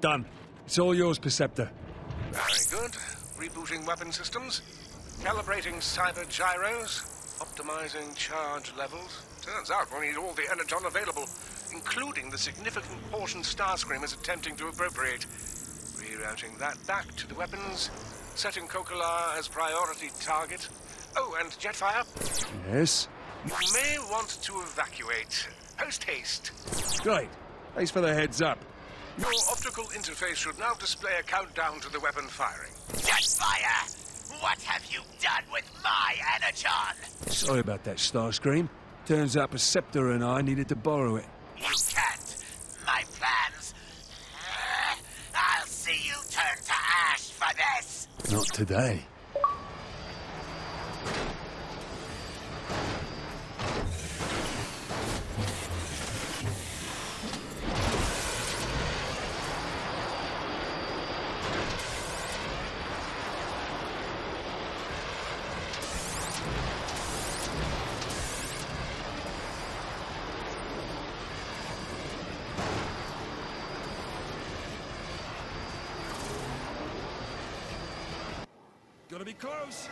Done. It's all yours, Perceptor. Very good. Rebooting weapon systems. Calibrating cyber gyros. Optimizing charge levels. Turns out we'll need all the Energon available, including the significant portion Starscream is attempting to appropriate. Rerouting that back to the weapons. Setting Kokala as priority target. Oh, and Jetfire? Yes? You may want to evacuate. Post haste. Great. Thanks for the heads up. Your optical interface should now display a countdown to the weapon firing. Jetfire! What have you done with my Energon? Sorry about that, Starscream. Turns out Perceptor and I needed to borrow it. You can't. My plans... I'll see you turn to ash for this! Not today. Gotta be close!